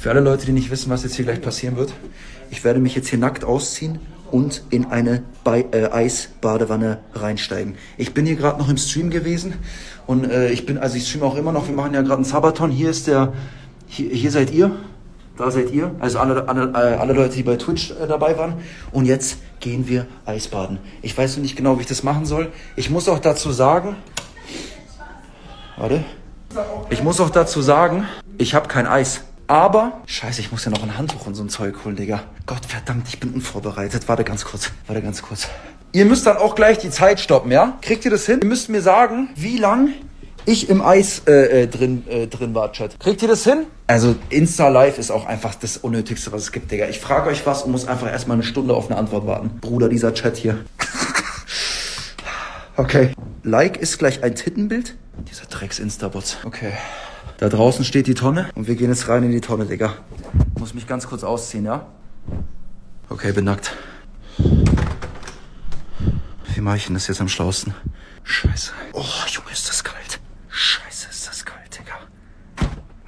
Für alle Leute, die nicht wissen, was jetzt hier gleich passieren wird, ich werde mich jetzt hier nackt ausziehen und in eine Eisbadewanne reinsteigen. Ich bin hier gerade noch im Stream gewesen und ich streame auch immer noch, wir machen ja gerade einen Sabaton. Hier ist der, hier seid ihr, da seid ihr, also alle Leute, die bei Twitch dabei waren. Und jetzt gehen wir Eisbaden. Ich weiß noch nicht genau, wie ich das machen soll. Ich muss auch dazu sagen, warte, ich habe kein Eis. Aber, scheiße, ich muss ja noch ein Handtuch und so ein Zeug holen, Digga. Gott verdammt, ich bin unvorbereitet. Warte ganz kurz. Ihr müsst dann auch gleich die Zeit stoppen, ja? Kriegt ihr das hin? Ihr müsst mir sagen, wie lang ich im Eis drin war, Chat. Kriegt ihr das hin? Also, Insta-Live ist auch einfach das Unnötigste, was es gibt, Digga. Ich frage euch was und muss einfach erstmal eine Stunde auf eine Antwort warten. Bruder, dieser Chat hier. Okay. Like ist gleich ein Tittenbild. Dieser Drecks-Insta-Bot. Okay. Da draußen steht die Tonne und wir gehen jetzt rein in die Tonne, Digga. Muss mich ganz kurz ausziehen, ja? Okay, bin nackt. Wie mache ich denn das jetzt am schlauesten? Scheiße. Oh, Junge, ist das kalt. Scheiße, ist das kalt, Digga.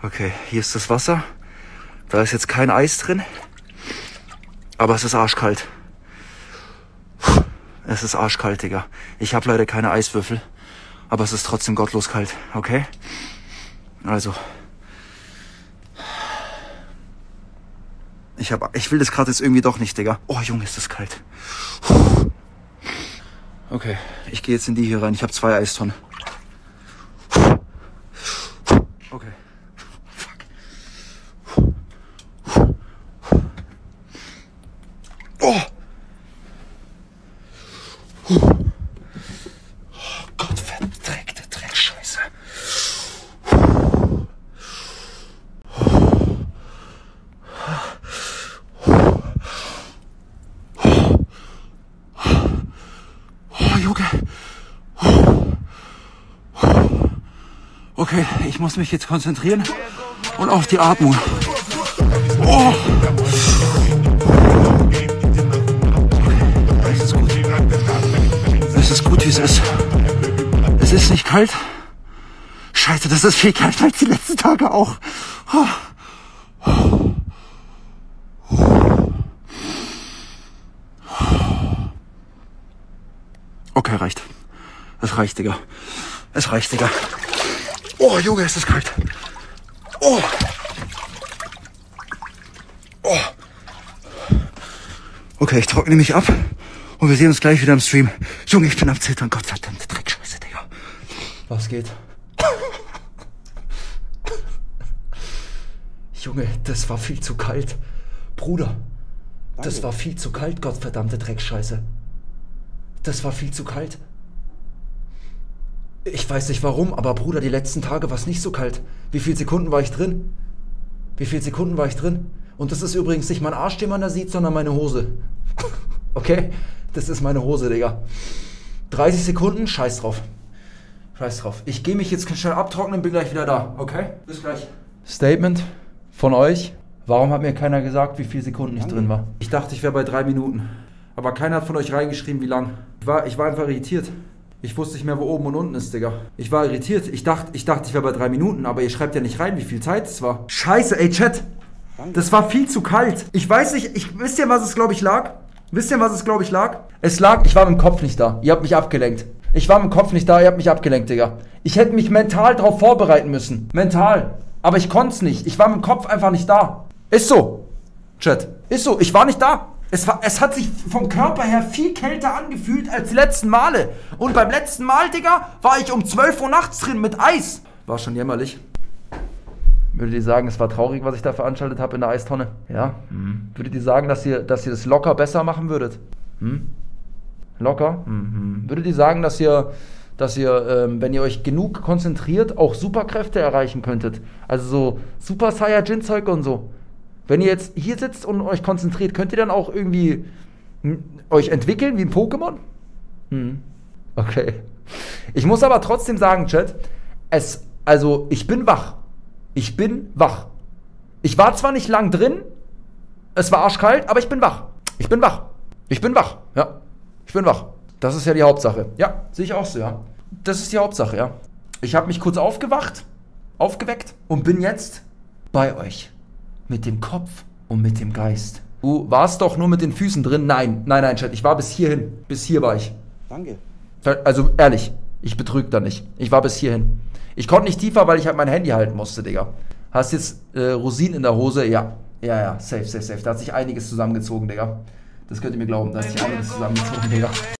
Okay, hier ist das Wasser. Da ist jetzt kein Eis drin. Aber es ist arschkalt. Es ist arschkalt, Digga. Ich habe leider keine Eiswürfel. Aber es ist trotzdem gottlos kalt, okay? Also, ich will das gerade jetzt irgendwie doch nicht, Digga. Oh, Junge, ist das kalt. Okay, ich gehe jetzt in die hier rein. Ich habe 2 Eistonnen. Okay. Fuck. Oh. Okay, ich muss mich jetzt konzentrieren und auf die Atmung. Oh. Okay, es ist gut. Es ist gut, wie es ist. Es ist nicht kalt. Scheiße, das ist viel kalt als die letzten Tage auch. Oh. Okay, reicht. Es reicht, Digga. Es reicht, Digga. Oh, Junge, ist das kalt. Oh. Oh. Okay, ich trockne mich ab und wir sehen uns gleich wieder im Stream. Junge, ich bin am Zittern. Gottverdammte Dreckscheiße, Digga. Was geht? Junge, das war viel zu kalt. Bruder, das war viel zu kalt, gottverdammte Dreckscheiße. Das war viel zu kalt. Ich weiß nicht warum, aber Bruder, die letzten Tage war es nicht so kalt. Wie viele Sekunden war ich drin? Und das ist übrigens nicht mein Arsch, den man da sieht, sondern meine Hose. Okay? Das ist meine Hose, Digga. 30 Sekunden, scheiß drauf. Ich gehe mich jetzt schnell abtrocknen und bin gleich wieder da, okay? Bis gleich. Statement von euch. Warum hat mir keiner gesagt, wie viele Sekunden ich drin war? Ich dachte, ich wäre bei 3 Minuten. Aber keiner hat von euch reingeschrieben, wie lang. Ich war einfach irritiert. Ich wusste nicht mehr, wo oben und unten ist, Digga. Ich war irritiert. Ich dachte, ich wäre bei 3 Minuten, aber ihr schreibt ja nicht rein, wie viel Zeit es war. Scheiße, ey, Chat. Das war viel zu kalt. Ich weiß nicht, wisst ihr, was es, glaube ich, lag? Es lag, ich war mit dem Kopf nicht da. Ihr habt mich abgelenkt. Digga. Ich hätte mich mental drauf vorbereiten müssen. Mental. Aber ich konnte es nicht. Ich war mit dem Kopf einfach nicht da. Ist so, Chat. Ist so, ich war nicht da. Es hat sich vom Körper her viel kälter angefühlt als die letzten Male. Und beim letzten Mal, Digga, war ich um 12 Uhr nachts drin mit Eis. War schon jämmerlich. Würdet ihr sagen, es war traurig, was ich da veranstaltet habe in der Eistonne? Ja. Würdet ihr sagen, dass ihr das locker besser machen würdet? Locker? Würdet ihr sagen, dass ihr, wenn ihr euch genug konzentriert, auch Superkräfte erreichen könntet? Also so Super Saiyajin-Zeug und so. Wenn ihr jetzt hier sitzt und euch konzentriert, könnt ihr dann auch irgendwie euch entwickeln wie ein Pokémon? Okay. Ich muss aber trotzdem sagen, Chat, also ich bin wach. Ich war zwar nicht lang drin, es war arschkalt, aber ich bin wach. Ja. Das ist ja die Hauptsache. Ja, sehe ich auch so, ja. Das ist die Hauptsache, ja. Ich habe mich kurz aufgeweckt und bin jetzt bei euch. mit dem Kopf und mit dem Geist. War's doch nur mit den Füßen drin? Nein, nein, nein, Chat, ich war bis hierhin. Bis hier war ich. Danke. Also ehrlich, ich betrüge da nicht. Ich war bis hierhin. Ich konnte nicht tiefer, weil ich halt mein Handy halten musste, Digga. Hast jetzt Rosinen in der Hose? Ja. Ja, ja, safe, safe, safe. Da hat sich einiges zusammengezogen, Digga. Das könnt ihr mir glauben, da hat sich einiges zusammengezogen, Digga.